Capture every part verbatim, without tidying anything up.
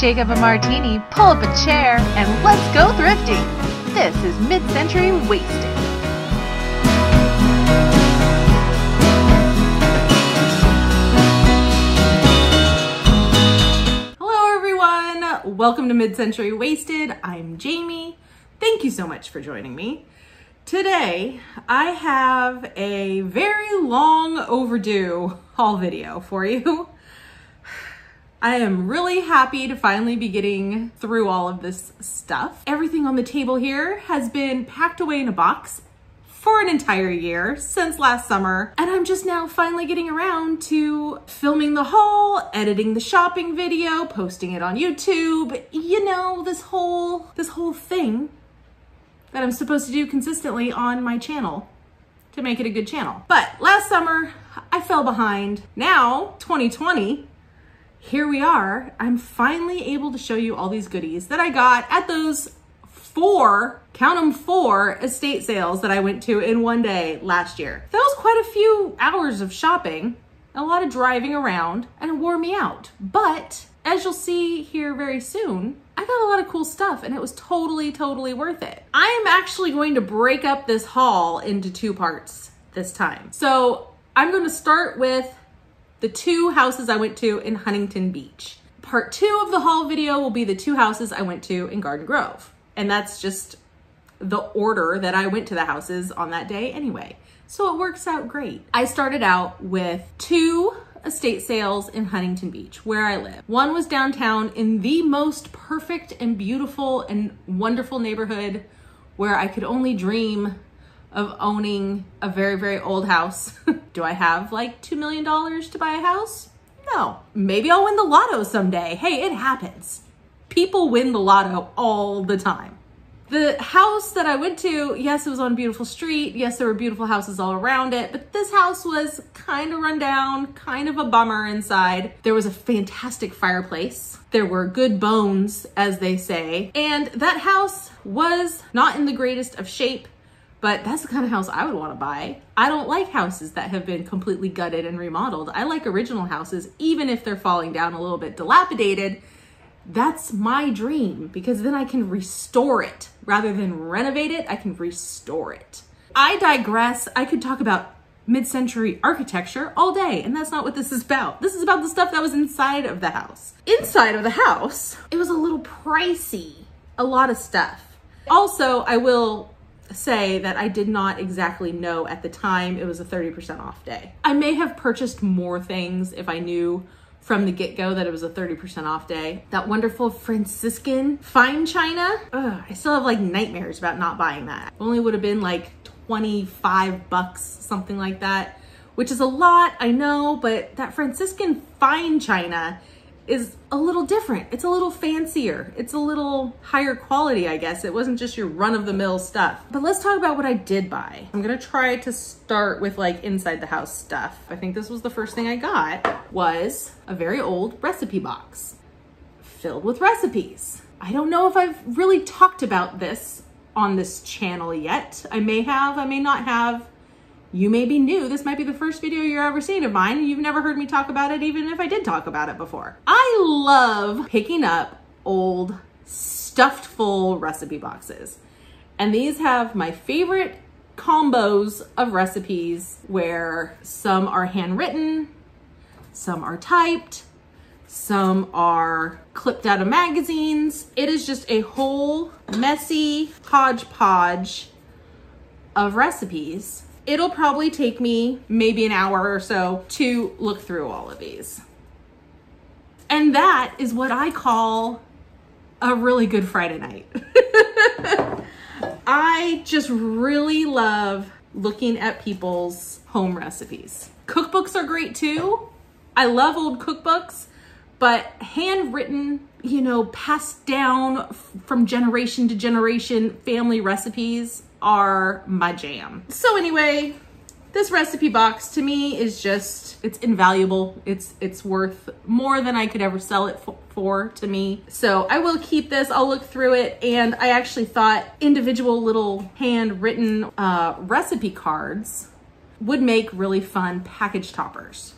shake up a martini, pull up a chair, and let's go thrifting! This is Mid-Century Wasted. Hello everyone! Welcome to Mid-Century Wasted. I'm Jamie. Thank you so much for joining me. Today, I have a very long overdue haul video for you. I am really happy to finally be getting through all of this stuff. Everything on the table here has been packed away in a box for an entire year since last summer, and I'm just now finally getting around to filming the haul, editing the shopping video, posting it on YouTube, you know, this whole, this whole thing that I'm supposed to do consistently on my channel to make it a good channel. But last summer, I fell behind. Now, twenty twenty, here we are. I'm finally able to show you all these goodies that I got at those four, count them four, estate sales that I went to in one day last year. That was quite a few hours of shopping, a lot of driving around, and it wore me out. But as you'll see here very soon, I got a lot of cool stuff and it was totally, totally worth it. I am actually going to break up this haul into two parts this time. So I'm going to start with the two houses I went to in Huntington Beach. Part two of the haul video will be the two houses I went to in Garden Grove. And that's just the order that I went to the houses on that day anyway. So it works out great. I started out with two estate sales in Huntington Beach, where I live. One was downtown in the most perfect and beautiful and wonderful neighborhood where I could only dream of owning a very, very old house. Do I have like two million dollars to buy a house? No. Maybe I'll win the lotto someday. Hey, it happens. People win the lotto all the time. The house that I went to, yes, it was on a beautiful street. Yes, there were beautiful houses all around it, but this house was kind of run down, kind of a bummer inside. There was a fantastic fireplace. There were good bones, as they say. And that house was not in the greatest of shape, but that's the kind of house I would want to buy. I don't like houses that have been completely gutted and remodeled. I like original houses, even if they're falling down a little bit dilapidated. That's my dream, because then I can restore it. Rather than renovate it, I can restore it. I digress. I could talk about mid-century architecture all day, and that's not what this is about. This is about the stuff that was inside of the house. Inside of the house, it was a little pricey, a lot of stuff. Also, I will say that I did not exactly know at the time it was a thirty percent off day. I may have purchased more things if I knew from the get-go that it was a thirty percent off day. That wonderful Franciscan fine china. Ugh, I still have like nightmares about not buying that. Only would have been like twenty-five bucks, something like that, which is a lot, I know, but that Franciscan fine china is a little different. It's a little fancier. It's a little higher quality, I guess. It wasn't just your run-of-the-mill stuff. But let's talk about what I did buy. I'm gonna try to start with like inside the house stuff. I think this was the first thing I got, was a very old recipe box filled with recipes. I don't know if I've really talked about this on this channel yet. I may have, I may not have. You may be new. This might be the first video you're ever seeing of mine. You've never heard me talk about it, even if I did talk about it before. I love picking up old stuffed full recipe boxes. And these have my favorite combos of recipes, where some are handwritten, some are typed, some are clipped out of magazines. It is just a whole messy hodgepodge of recipes. It'll probably take me maybe an hour or so to look through all of these. And that is what I call a really good Friday night. I just really love looking at people's home recipes. Cookbooks are great too. I love old cookbooks, but handwritten, you know, passed down from generation to generation family recipes are my jam. So anyway, this recipe box to me is just, it's invaluable. It's it's worth more than I could ever sell it for to me. So I will keep this, I'll look through it. And I actually thought individual little handwritten uh, recipe cards would make really fun package toppers.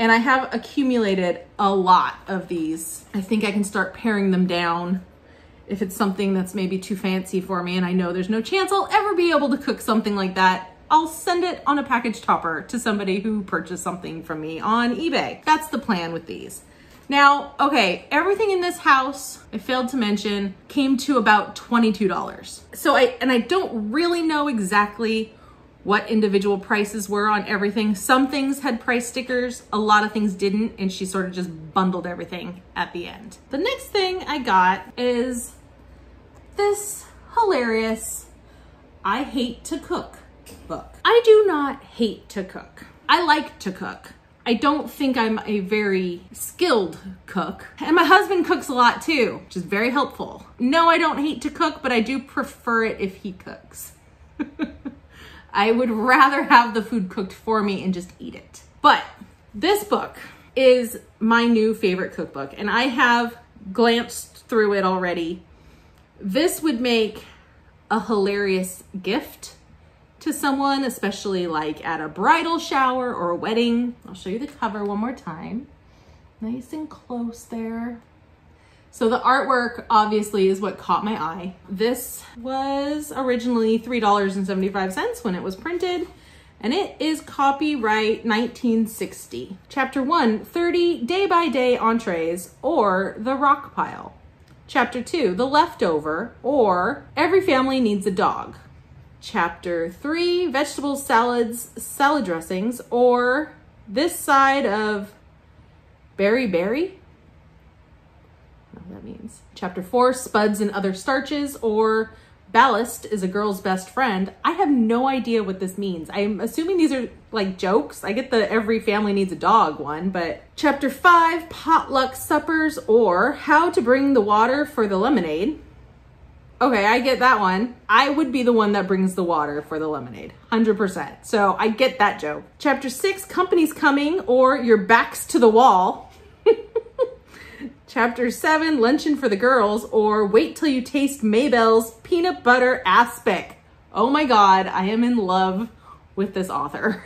And I have accumulated a lot of these. I think I can start paring them down if it's something that's maybe too fancy for me, and I know there's no chance I'll ever be able to cook something like that. I'll send it on a package topper to somebody who purchased something from me on eBay. That's the plan with these. Now, okay, everything in this house, I failed to mention, came to about twenty-two dollars. So I, and I don't really know exactly what individual prices were on everything. Some things had price stickers, a lot of things didn't, and she sort of just bundled everything at the end. The next thing I got is this hilarious I Hate To Cook book. I do not hate to cook. I like to cook. I don't think I'm a very skilled cook. And my husband cooks a lot too, which is very helpful. No, I don't hate to cook, but I do prefer it if he cooks. I would rather have the food cooked for me and just eat it. But this book is my new favorite cookbook, and I have glanced through it already. This would make a hilarious gift to someone, especially like at a bridal shower or a wedding. I'll show you the cover one more time. Nice and close there. So the artwork obviously is what caught my eye. This was originally three dollars and seventy-five cents when it was printed, and it is copyright nineteen sixty. Chapter one, thirty day-by-day entrees or the rock pile. Chapter two, the leftover or every family needs a dog. Chapter three, vegetable salads, salad dressings, or this side of beriberi. I don't know what that means. Chapter four, spuds and other starches, or ballast is a girl's best friend. I have no idea what this means. I'm assuming these are like jokes. I get the every family needs a dog one, but chapter five, potluck suppers, or how to bring the water for the lemonade. Okay, I get that one. I would be the one that brings the water for the lemonade, one hundred percent. So I get that joke. Chapter six, company's coming, or your back's to the wall. Chapter seven, luncheon for the girls, or wait till you taste Maybelle's peanut butter aspic. Oh my God, I am in love with this author.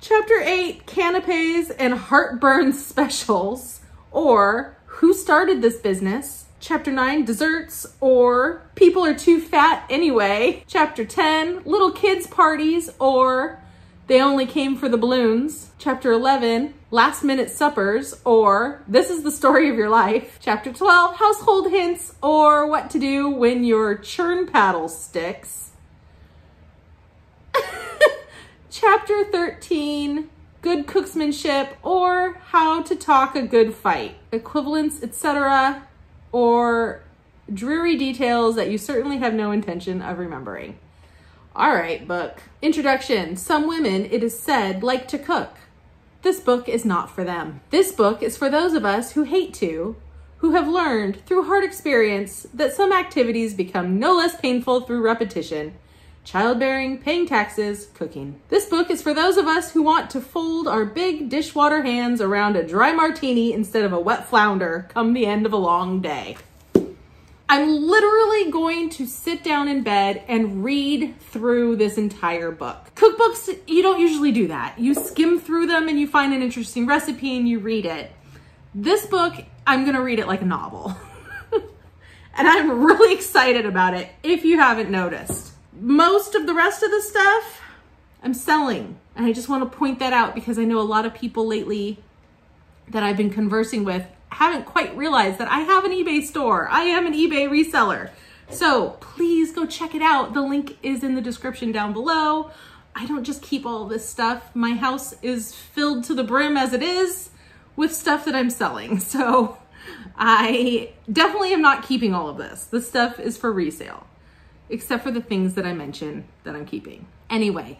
Chapter eight, canapes and heartburn specials, or who started this business? Chapter nine, desserts, or people are too fat anyway. Chapter ten, little kids parties, or they only came for the balloons. Chapter eleven, last minute suppers, or this is the story of your life. Chapter twelve, household hints, or what to do when your churn paddle sticks. Chapter thirteen, good cooksmanship, or how to talk a good fight. Equivalence, et cetera, or dreary details that you certainly have no intention of remembering. All right, book. Introduction. Some women, it is said, like to cook. This book is not for them. This book is for those of us who hate to, who have learned through hard experience that some activities become no less painful through repetition. Childbearing, paying taxes, cooking. This book is for those of us who want to fold our big dishwater hands around a dry martini instead of a wet flounder come the end of a long day. I'm literally going to sit down in bed and read through this entire book. Cookbooks, you don't usually do that. You skim through them and you find an interesting recipe and you read it. This book, I'm gonna read it like a novel. And I'm really excited about it, if you haven't noticed. Most of the rest of the stuff I'm selling, and I just want to point that out because I know a lot of people lately that I've been conversing with haven't quite realized that I have an eBay store. I am an eBay reseller. So please go check it out. The link is in the description down below. I don't just keep all this stuff. My house is filled to the brim as it is with stuff that I'm selling. So I definitely am not keeping all of this. This stuff is for resale, except for the things that I mentioned that I'm keeping. Anyway,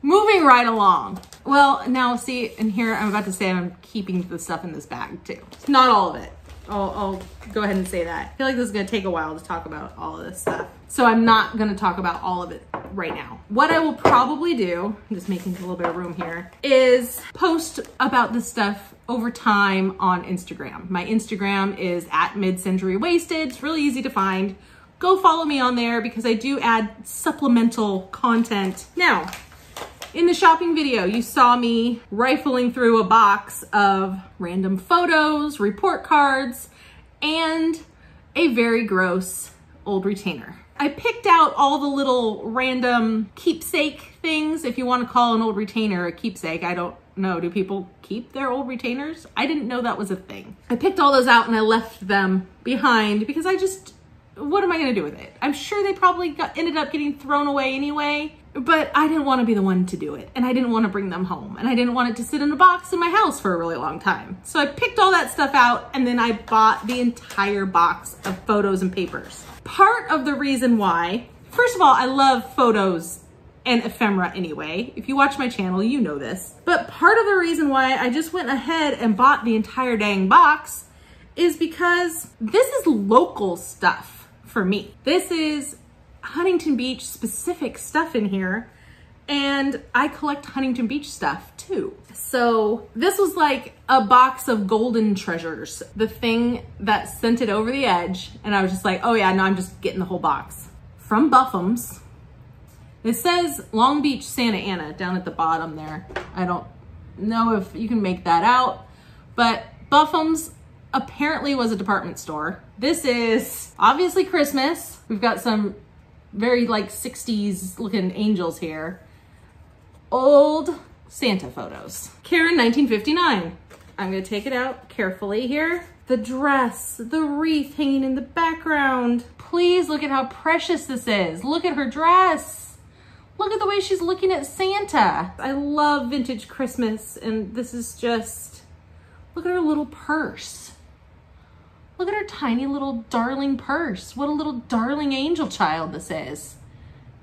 moving right along. Well, now see, and here I'm about to say I'm keeping the stuff in this bag too. Not all of it. I'll, I'll go ahead and say that. I feel like this is gonna take a while to talk about all of this stuff. So I'm not gonna talk about all of it right now. What I will probably do, I'm just making a little bit of room here, is post about this stuff over time on Instagram. My Instagram is at Mid-Century Wasted. It's really easy to find. Go follow me on there because I do add supplemental content. Now, In the shopping video, you saw me rifling through a box of random photos, report cards, and a very gross old retainer. I picked out all the little random keepsake things, if you want to call an old retainer a keepsake. I don't know, do people keep their old retainers? I didn't know that was a thing. I picked all those out and I left them behind because I just, what am I gonna do with it? I'm sure they probably got, ended up getting thrown away anyway, but I didn't want to be the one to do it, and I didn't want to bring them home, and I didn't want it to sit in a box in my house for a really long time. So I picked all that stuff out, and then I bought the entire box of photos and papers. Part of the reason why, first of all, I love photos and ephemera anyway. If you watch my channel, you know this. But part of the reason why I just went ahead and bought the entire dang box is because this is local stuff for me. This is Huntington Beach specific stuff in here, and I collect Huntington Beach stuff too. So this was like a box of golden treasures, the thing that sent it over the edge, and I was just like, oh yeah, no, I'm just getting the whole box. From Buffums. It says Long Beach, Santa Ana down at the bottom there. I don't know if you can make that out, but Buffums apparently was a department store. This is obviously Christmas. We've got some very like sixties looking angels here. Old Santa photos. Karen nineteen fifty-nine. I'm gonna take it out carefully here. The dress, the wreath hanging in the background. Please look at how precious this is. Look at her dress. Look at the way she's looking at Santa. I love vintage Christmas, and this is just, look at her little purse. Look at her tiny little darling purse. What a little darling angel child this is.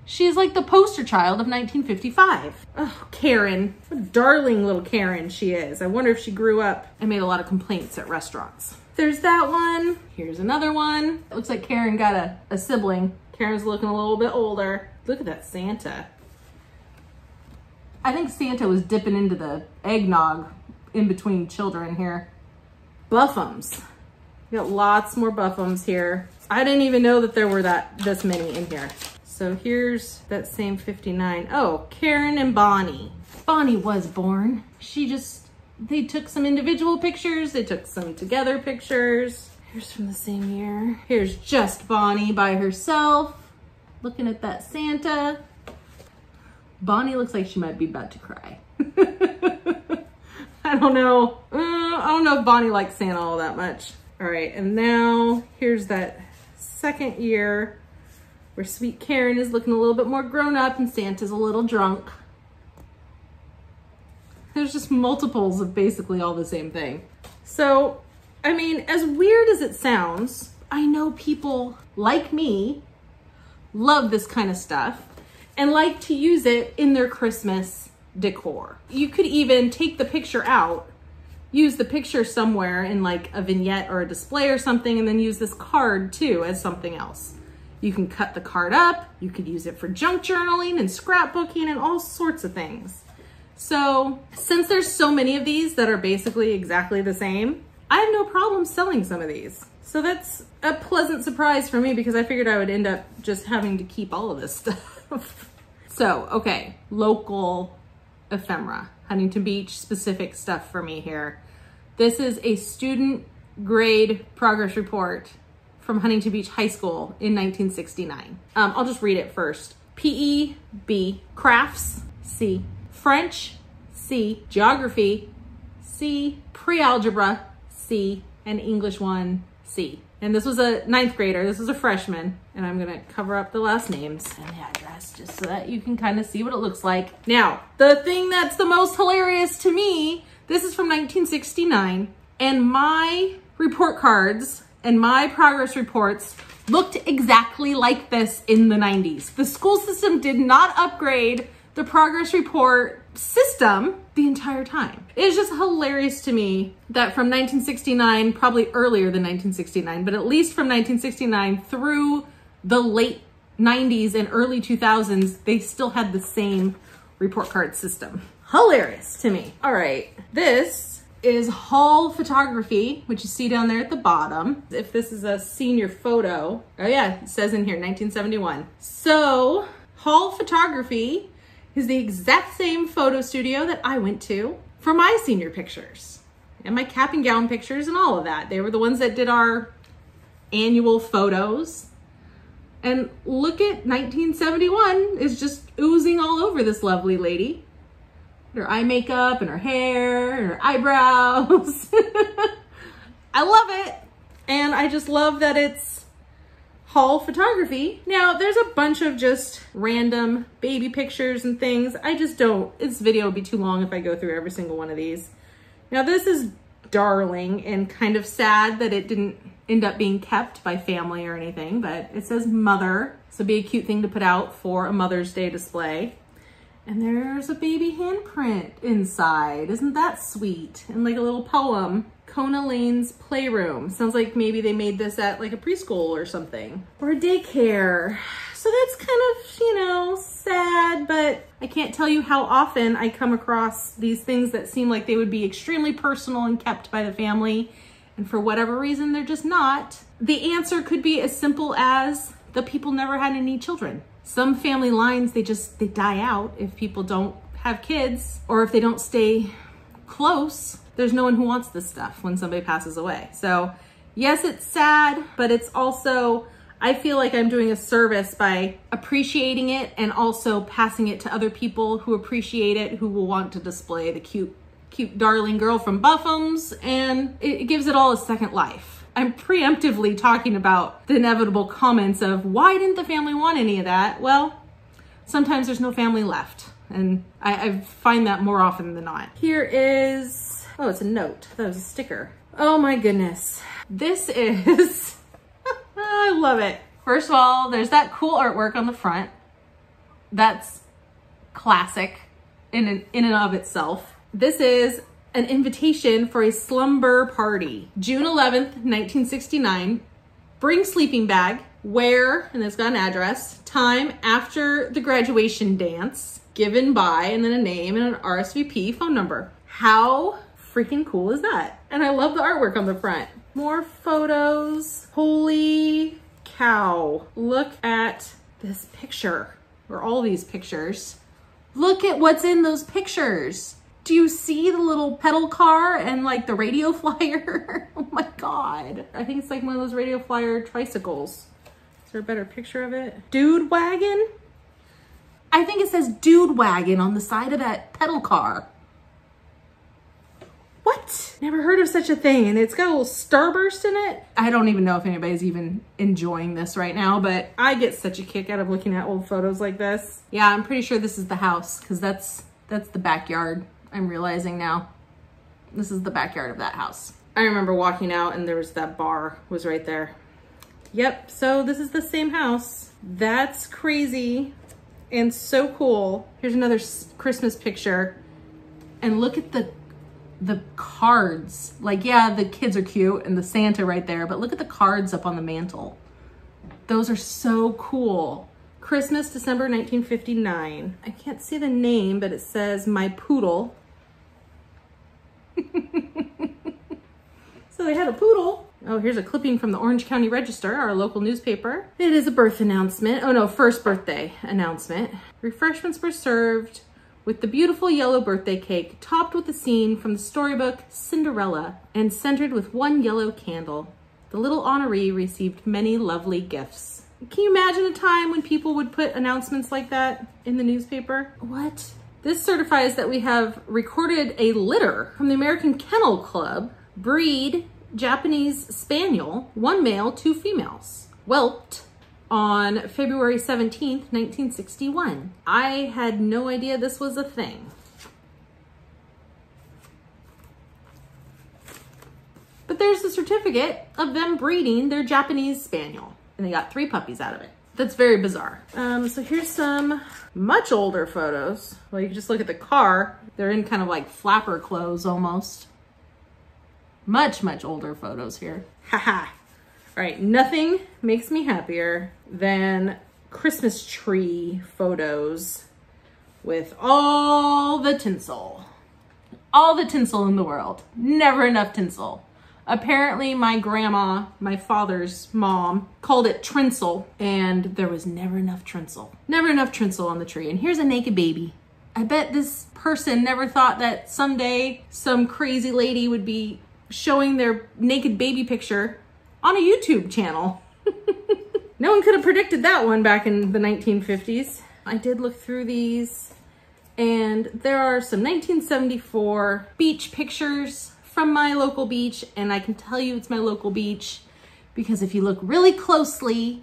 She is like the poster child of nineteen fifty-five. Oh, Karen. What a darling little Karen she is. I wonder if she grew up and made a lot of complaints at restaurants. There's that one. Here's another one. It looks like Karen got a, a sibling. Karen's looking a little bit older. Look at that Santa. I think Santa was dipping into the eggnog in between children here. Buffums. We got lots more Buffums here. I didn't even know that there were that this many in here. So here's that same fifty-nine. Oh, Karen and Bonnie. Bonnie was born. She just, they took some individual pictures. They took some together pictures. Here's from the same year. Here's just Bonnie by herself, looking at that Santa. Bonnie looks like she might be about to cry. I don't know. Uh, I don't know if Bonnie likes Santa all that much. All right, and now here's that second year where sweet Karen is looking a little bit more grown up and Santa's a little drunk. There's just multiples of basically all the same thing. So, I mean, as weird as it sounds, I know people like me love this kind of stuff and like to use it in their Christmas decor. You could even take the picture out, use the picture somewhere in like a vignette or a display or something, and then use this card too as something else. You can cut the card up, you could use it for junk journaling and scrapbooking and all sorts of things. So since there's so many of these that are basically exactly the same, I have no problem selling some of these. So that's a pleasant surprise for me because I figured I would end up just having to keep all of this stuff. So, okay, local ephemera. Huntington Beach specific stuff for me here. This is a student grade progress report from Huntington Beach High School in nineteen sixty-nine. Um, I'll just read it first. P E, B, crafts, C, French, C, geography, C, pre-algebra, C, and English one, C. And this was a ninth grader, this was a freshman, and I'm gonna cover up the last names and the address just so that you can kind of see what it looks like. Now, the thing that's the most hilarious to me, this is from nineteen sixty-nine, and my report cards and my progress reports looked exactly like this in the nineties. The school system did not upgrade the progress report system the entire time. It is just hilarious to me that from nineteen sixty-nine, probably earlier than nineteen sixty-nine, but at least from nineteen sixty-nine through the late nineties and early two thousands, they still had the same report card system. Hilarious to me. All right, this is hall photography, which you see down there at the bottom. If this is a senior photo, oh yeah, it says in here, nineteen seventy-one. So hall photography is the exact same photo studio that I went to for my senior pictures and my cap and gown pictures and all of that. They were the ones that did our annual photos. And look at nineteen seventy-one is just oozing all over this lovely lady. Her eye makeup and her hair and her eyebrows. I love it. And I just love that it's haul photography. Now there's a bunch of just random baby pictures and things. I just don't, this video would be too long if I go through every single one of these. Now this is darling and kind of sad that it didn't end up being kept by family or anything, but it says mother. So it'd be a cute thing to put out for a Mother's Day display. And there's a baby handprint inside. Isn't that sweet? And like a little poem. Kona Lane's Playroom. Sounds like maybe they made this at like a preschool or something. Or a daycare. So that's kind of, you know, sad, but I can't tell you how often I come across these things that seem like they would be extremely personal and kept by the family. And for whatever reason, they're just not. The answer could be as simple as the people never had any children. Some family lines, they just, they die out if people don't have kids or if they don't stay close. There's no one who wants this stuff when somebody passes away. So yes, it's sad, but it's also, I feel like I'm doing a service by appreciating it and also passing it to other people who appreciate it, who will want to display the cute, cute darling girl from Buffums, and it gives it all a second life. I'm preemptively talking about the inevitable comments of why didn't the family want any of that? Well, sometimes there's no family left, and I, I find that more often than not. Here is, oh, it's a note. That was a sticker. Oh my goodness. This is, I love it. First of all, there's that cool artwork on the front. That's classic in an, in and of itself. This is an invitation for a slumber party. June eleventh, nineteen sixty-nine. Bring sleeping bag. Where, and it's got an address, time after the graduation dance, given by, and then a name and an R S V P phone number. How freaking cool is that? And I love the artwork on the front. More photos. Holy cow. Look at this picture, or all these pictures. Look at what's in those pictures. Do you see the little pedal car and like the radio flyer? Oh my God. I think it's like one of those radio flyer tricycles. Is there a better picture of it? Dude wagon? I think it says dude wagon on the side of that pedal car. What? Never heard of such a thing. And it's got a little starburst in it. I don't even know if anybody's even enjoying this right now, but I get such a kick out of looking at old photos like this. Yeah, I'm pretty sure this is the house because that's, that's the backyard. I'm realizing now, this is the backyard of that house. I remember walking out and there was that bar was right there. Yep, so this is the same house. That's crazy and so cool. Here's another Christmas picture. And look at the, the cards. Like, yeah, the kids are cute and the Santa right there, but look at the cards up on the mantle. Those are so cool. Christmas, December nineteen fifty-nine. I can't see the name, but it says My Poodle. So they had a poodle. Oh, here's a clipping from the Orange County Register, our local newspaper. It is a birth announcement. Oh no, first birthday announcement. Refreshments were served with the beautiful yellow birthday cake, topped with a scene from the storybook Cinderella and centered with one yellow candle. The little honoree received many lovely gifts. Can you imagine a time when people would put announcements like that in the newspaper? What? This certifies that we have recorded a litter from the American Kennel Club, breed Japanese spaniel, one male, two females, whelped on February seventeenth, nineteen sixty-one. I had no idea this was a thing. But there's the certificate of them breeding their Japanese spaniel. And they got three puppies out of it. That's very bizarre. Um, so here's some much older photos. Well, you can just look at the car. They're in kind of like flapper clothes almost. Much, much older photos here. Haha. All right, nothing makes me happier than Christmas tree photos with all the tinsel. All the tinsel in the world. Never enough tinsel. Apparently my grandma, my father's mom, called it trinsel, and there was never enough trinsel. Never enough trinsel on the tree. And here's a naked baby. I bet this person never thought that someday some crazy lady would be showing their naked baby picture on a YouTube channel. No one could have predicted that one back in the nineteen fifties. I did look through these, and there are some nineteen seventy-four beach pictures from my local beach, and I can tell you it's my local beach because if you look really closely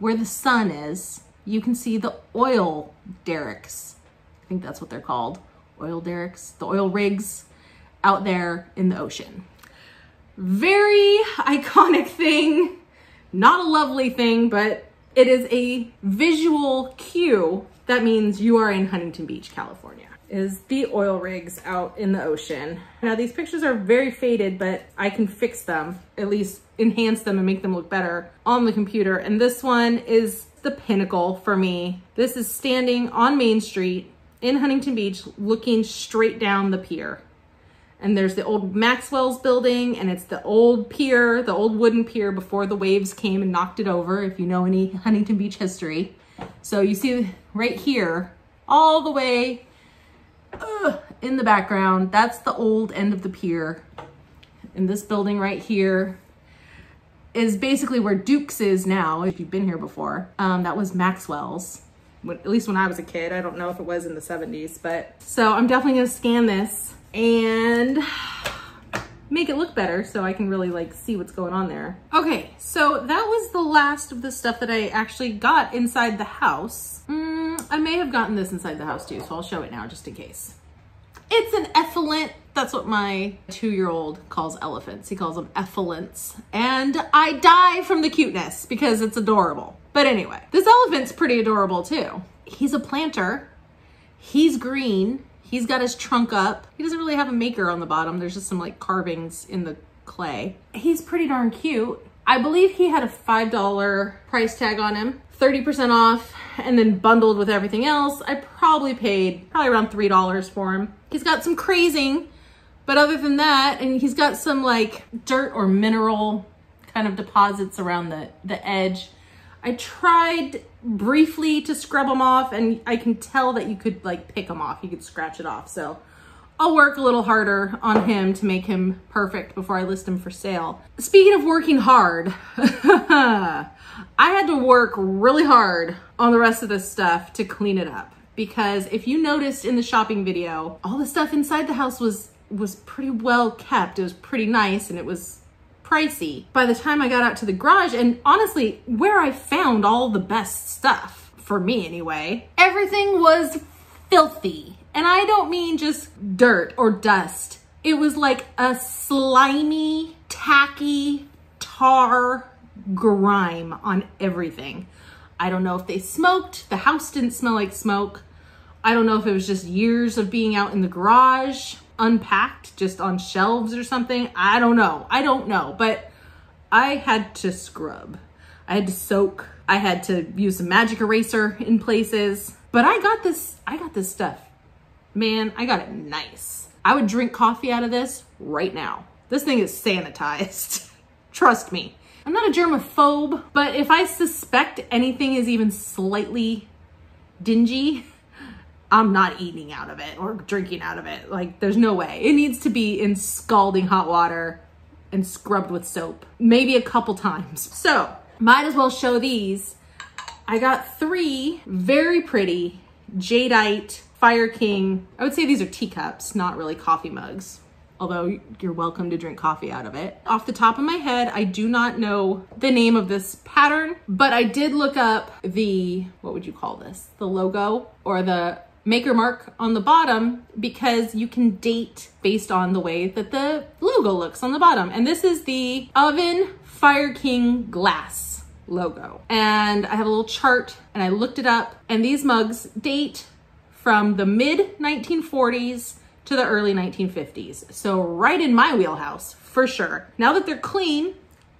where the sun is, you can see the oil derricks. I think that's what they're called, oil derricks, the oil rigs out there in the ocean. Very iconic thing, not a lovely thing, but it is a visual cue that means you are in Huntington Beach, California, is the oil rigs out in the ocean. Now these pictures are very faded, but I can fix them, at least enhance them and make them look better on the computer. And this one is the pinnacle for me. This is standing on Main Street in Huntington Beach, looking straight down the pier. And there's the old Maxwell's building, and it's the old pier, the old wooden pier before the waves came and knocked it over, if you know any Huntington Beach history. So you see right here, all the way uh, in the background, that's the old end of the pier. And this building right here is basically where Duke's is now, if you've been here before. Um, that was Maxwell's, at least when I was a kid. I don't know if it was in the seventies, but. So I'm definitely gonna scan this and make it look better so I can really like see what's going on there. Okay, so that was the last of the stuff that I actually got inside the house. Mm, I may have gotten this inside the house too, so I'll show it now just in case. It's an effluent. That's what my two-year-old calls elephants. He calls them effluents. And I die from the cuteness because it's adorable. But anyway, this elephant's pretty adorable too. He's a planter, he's green, he's got his trunk up. He doesn't really have a maker on the bottom. There's just some like carvings in the clay. He's pretty darn cute. I believe he had a five dollar price tag on him, thirty percent off, and then bundled with everything else. I probably paid probably around three dollars for him. He's got some crazing, but other than that, and he's got some like dirt or mineral kind of deposits around the, the edge. I tried briefly to scrub them off, and I can tell that you could like pick them off. You could scratch it off. So I'll work a little harder on him to make him perfect before I list him for sale. Speaking of working hard, I had to work really hard on the rest of this stuff to clean it up. Because if you noticed in the shopping video, all the stuff inside the house was, was pretty well kept. It was pretty nice, and it was pricey. By the time I got out to the garage, and honestly, where I found all the best stuff, for me anyway, everything was filthy. And I don't mean just dirt or dust. It was like a slimy, tacky, tar, grime on everything. I don't know if they smoked. The house didn't smell like smoke. I don't know if it was just years of being out in the garage, unpacked just on shelves or something. I don't know. I don't know, but I had to scrub. I had to soak. I had to use a magic eraser in places, but I got this, I got this stuff, man, I got it nice. I would drink coffee out of this right now. This thing is sanitized. Trust me. I'm not a germaphobe, but if I suspect anything is even slightly dingy, I'm not eating out of it or drinking out of it. Like, there's no way. It needs to be in scalding hot water and scrubbed with soap, maybe a couple times. So might as well show these. I got three very pretty Jadeite Fire King. I would say these are teacups, not really coffee mugs, although you're welcome to drink coffee out of it. Off the top of my head, I do not know the name of this pattern, but I did look up the, what would you call this? The logo or the maker mark on the bottom, because you can date based on the way that the logo looks on the bottom. And this is the Oven Fire King Glass logo. And I have a little chart and I looked it up, and these mugs date from the mid nineteen forties to the early nineteen fifties. So right in my wheelhouse for sure. Now that they're clean,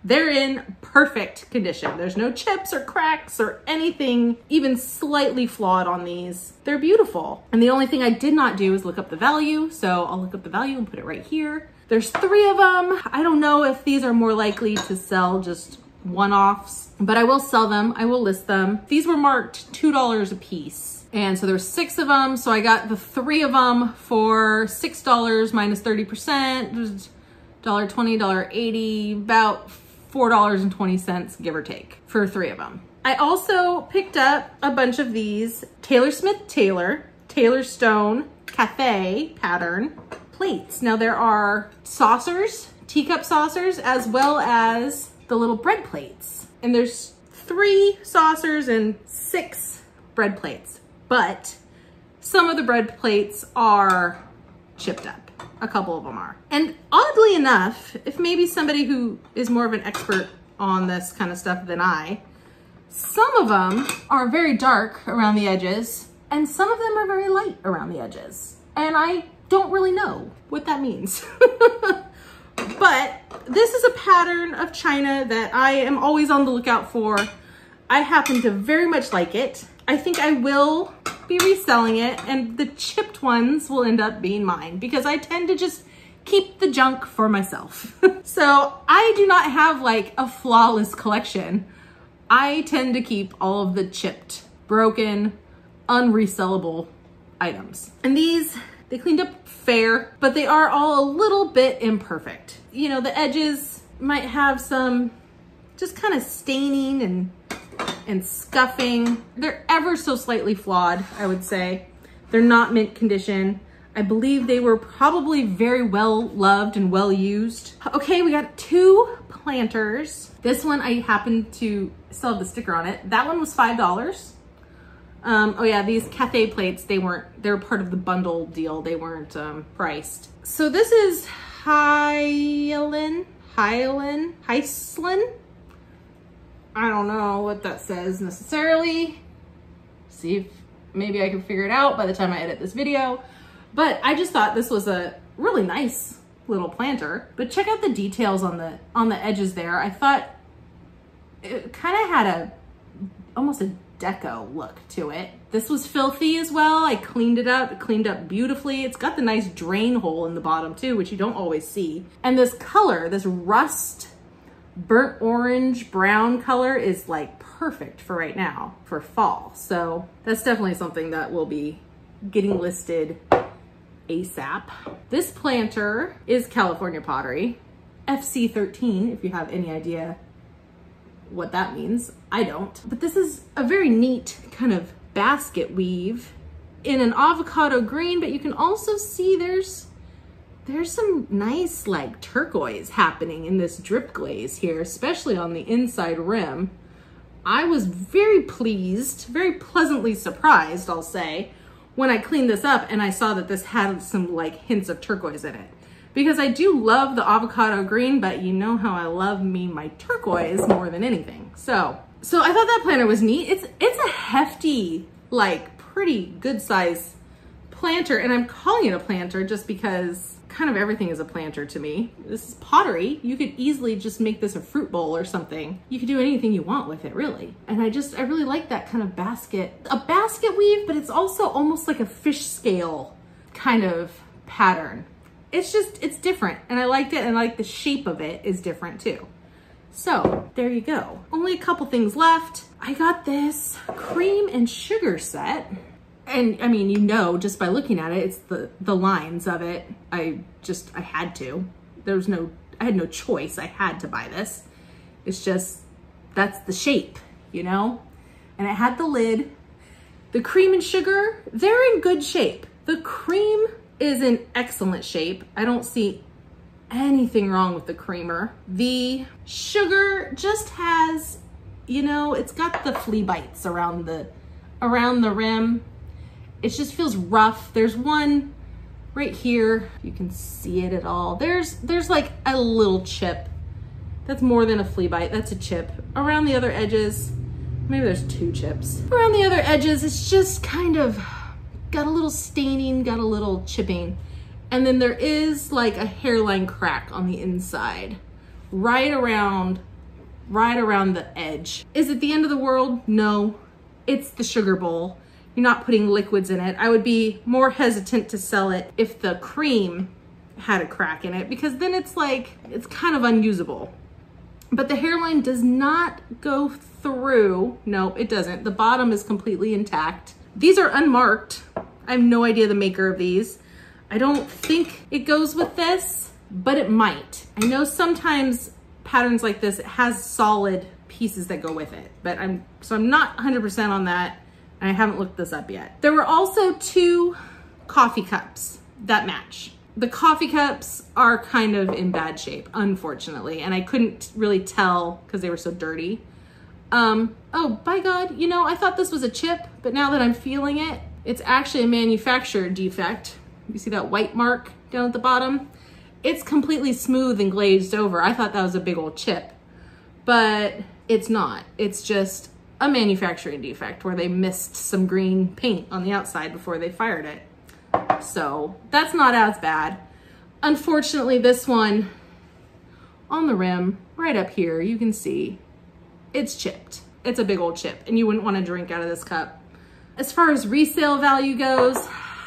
they're in perfect condition. There's no chips or cracks or anything even slightly flawed on these. They're beautiful. And the only thing I did not do is look up the value. So I'll look up the value and put it right here. There's three of them. I don't know if these are more likely to sell just one-offs, but I will sell them. I will list them. These were marked two dollars a piece. And so there's six of them. So I got the three of them for six dollars minus thirty percent, one dollar twenty, one dollar eighty, about four dollars and twenty cents, give or take, for three of them. I also picked up a bunch of these Taylor Smith Taylor, Taylor Stone, Cathay pattern plates. Now there are saucers, teacup saucers, as well as the little bread plates. And there's three saucers and six bread plates, but some of the bread plates are chipped up. A couple of them are. And oddly enough, if maybe somebody who is more of an expert on this kind of stuff than I, some of them are very dark around the edges and some of them are very light around the edges. And I don't really know what that means. But this is a pattern of china that I am always on the lookout for. I happen to very much like it. I think I will be reselling it, and the chipped ones will end up being mine because I tend to just keep the junk for myself. So I do not have like a flawless collection. I tend to keep all of the chipped, broken, unresellable items. And these, they cleaned up fair, but they are all a little bit imperfect. You know, the edges might have some just kind of staining and and scuffing. They're ever so slightly flawed, I would say. They're not mint condition. I believe they were probably very well loved and well used. Okay, we got two planters. This one I happened to sell the sticker on it. That one was five dollars. Um, oh yeah, these Cathay plates, they weren't, they were part of the bundle deal. They weren't um, priced. So this is Highland, Highland, Highland? I don't know what that says necessarily. See if maybe I can figure it out by the time I edit this video. But I just thought this was a really nice little planter. But check out the details on the on the edges there. I thought it kind of had a almost a deco look to it. This was filthy as well. I cleaned it up. It cleaned up beautifully. It's got the nice drain hole in the bottom too, which you don't always see. And this color, this rust burnt orange brown color, is like perfect for right now for fall. So that's definitely something that will be getting listed ASAP. This planter is California Pottery, F C thirteen, if you have any idea what that means. I don't. But this is a very neat kind of basket weave in an avocado green, but you can also see there's There's some nice like turquoise happening in this drip glaze here, especially on the inside rim. I was very pleased, very pleasantly surprised, I'll say, when I cleaned this up and I saw that this had some like hints of turquoise in it. Because I do love the avocado green, but you know how I love me my turquoise more than anything. So, so I thought that planter was neat. It's, it's a hefty, like pretty good size planter, and I'm calling it a planter just because kind of everything is a planter to me. This is pottery. You could easily just make this a fruit bowl or something. You could do anything you want with it, really. And I just, I really like that kind of basket, a basket weave, but it's also almost like a fish scale kind of pattern. It's just, it's different. And I liked it, and I like the shape of it is different too. So there you go. Only a couple things left. I got this cream and sugar set. And I mean, you know, just by looking at it, it's the, the lines of it. I just, I had to, there was no, I had no choice. I had to buy this. It's just, that's the shape, you know? And it had the lid. The cream and sugar, they're in good shape. The cream is in excellent shape. I don't see anything wrong with the creamer. The sugar just has, you know, it's got the flea bites around the, around the rim. It just feels rough. There's one right here. You can see it at all. There's there's like a little chip. That's more than a flea bite. That's a chip. Around the other edges, maybe there's two chips. Around the other edges, it's just kind of got a little staining, got a little chipping. And then there is like a hairline crack on the inside, right around, right around the edge. Is it the end of the world? No, it's the sugar bowl. You're not putting liquids in it. I would be more hesitant to sell it if the cream had a crack in it, because then it's like, it's kind of unusable. But the hairline does not go through. No, it doesn't. The bottom is completely intact. These are unmarked. I have no idea the maker of these. I don't think it goes with this, but it might. I know sometimes patterns like this, it has solid pieces that go with it, but I'm, so I'm not one hundred percent on that. And I haven't looked this up yet. There were also two coffee cups that match. The coffee cups are kind of in bad shape, unfortunately, and I couldn't really tell because they were so dirty. Um, oh, by God, you know, I thought this was a chip, but now that I'm feeling it, it's actually a manufacturer defect. You see that white mark down at the bottom? It's completely smooth and glazed over. I thought that was a big old chip, but it's not. It's just a manufacturing defect where they missed some green paint on the outside before they fired it. So that's not as bad. Unfortunately, this one on the rim, right up here, you can see it's chipped. It's a big old chip and you wouldn't want to drink out of this cup. As far as resale value goes,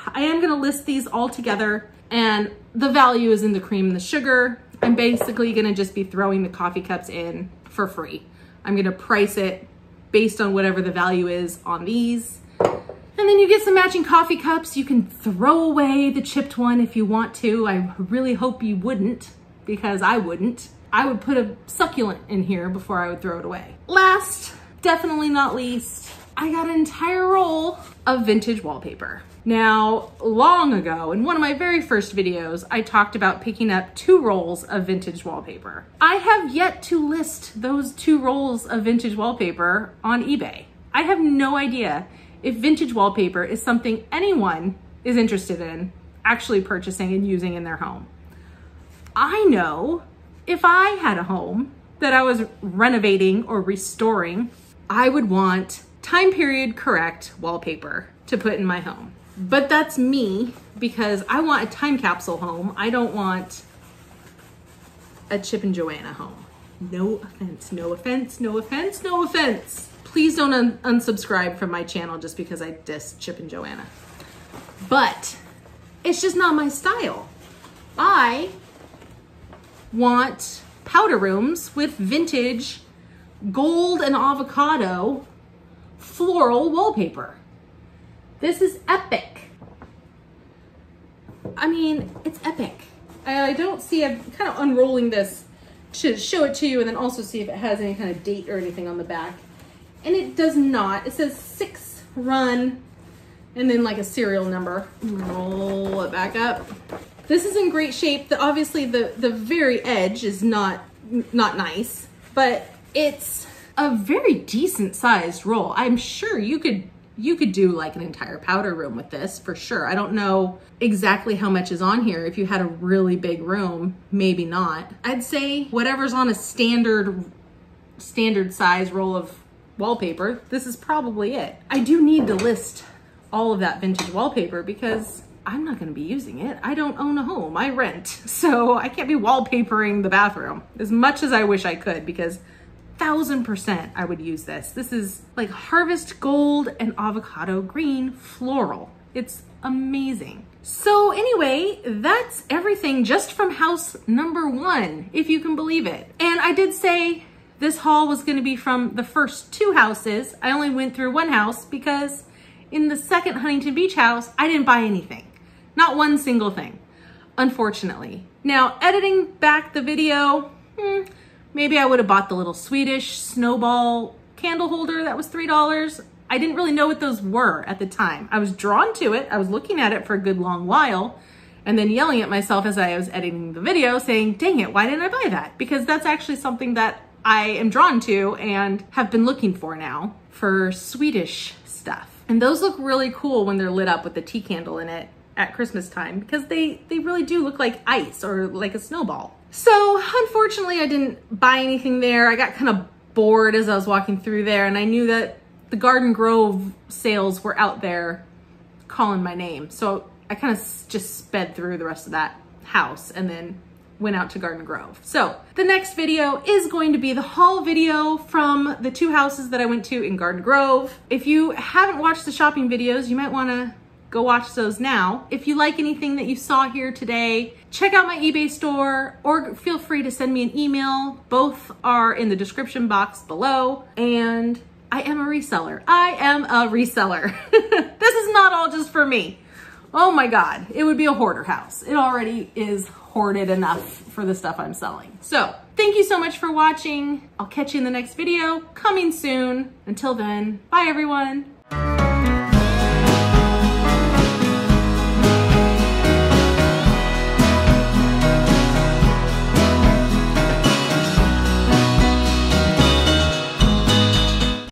I am going to list these all together and the value is in the cream and the sugar. I'm basically going to just be throwing the coffee cups in for free. I'm going to price it based on whatever the value is on these. And then you get some matching coffee cups. You can throw away the chipped one if you want to. I really hope you wouldn't, because I wouldn't. I would put a succulent in here before I would throw it away. Last, definitely not least, I got an entire roll of vintage wallpaper. Now, long ago, in one of my very first videos, I talked about picking up two rolls of vintage wallpaper. I have yet to list those two rolls of vintage wallpaper on eBay. I have no idea if vintage wallpaper is something anyone is interested in actually purchasing and using in their home. I know if I had a home that I was renovating or restoring, I would want time period correct wallpaper to put in my home. But that's me, because I want a time capsule home. I don't want a Chip and Joanna home. No offense, no offense, no offense, no offense. Please don't un unsubscribe from my channel just because I diss Chip and Joanna. But it's just not my style. I want powder rooms with vintage gold and avocado floral wallpaper. This is epic. I mean, it's epic. I don't see, I'm kind of unrolling this to show it to you and then also see if it has any kind of date or anything on the back. And it does not. It says six run and then like a serial number. Roll it back up. This is in great shape. The, obviously the, the very edge is not, not nice, but it's a very decent sized roll. I'm sure you could, you could do like an entire powder room with this for sure. I don't know exactly how much is on here. If you had a really big room, maybe not. I'd say whatever's on a standard, standard size roll of wallpaper, this is probably it. I do need to list all of that vintage wallpaper because I'm not going to be using it. I don't own a home, I rent. So I can't be wallpapering the bathroom as much as I wish I could, because thousand percent I would use this. This is like harvest gold and avocado green floral. It's amazing. So anyway, that's everything just from house number one, if you can believe it. And I did say this haul was going to be from the first two houses. I only went through one house because in the second Huntington Beach house, I didn't buy anything. Not one single thing, unfortunately. Now, editing back the video, hmm, maybe I would have bought the little Swedish snowball candle holder that was three dollars. I didn't really know what those were at the time. I was drawn to it. I was looking at it for a good long while, and then yelling at myself as I was editing the video saying, dang it, why didn't I buy that? Because that's actually something that I am drawn to and have been looking for now for Swedish stuff. And those look really cool when they're lit up with the tea candle in it at Christmas time, because they, they really do look like ice or like a snowball. So unfortunately I didn't buy anything there. I got kind of bored as I was walking through there, and I knew that the Garden Grove sales were out there calling my name. So I kind of just sped through the rest of that house and then went out to Garden Grove. So the next video is going to be the haul video from the two houses that I went to in Garden Grove. If you haven't watched the shopping videos, you might want to go watch those now. If you like anything that you saw here today, check out my eBay store or feel free to send me an email. Both are in the description box below. And I am a reseller. I am a reseller. This is not all just for me. Oh my God, it would be a hoarder house. It already is hoarded enough for the stuff I'm selling. So thank you so much for watching. I'll catch you in the next video, coming soon. Until then, bye everyone.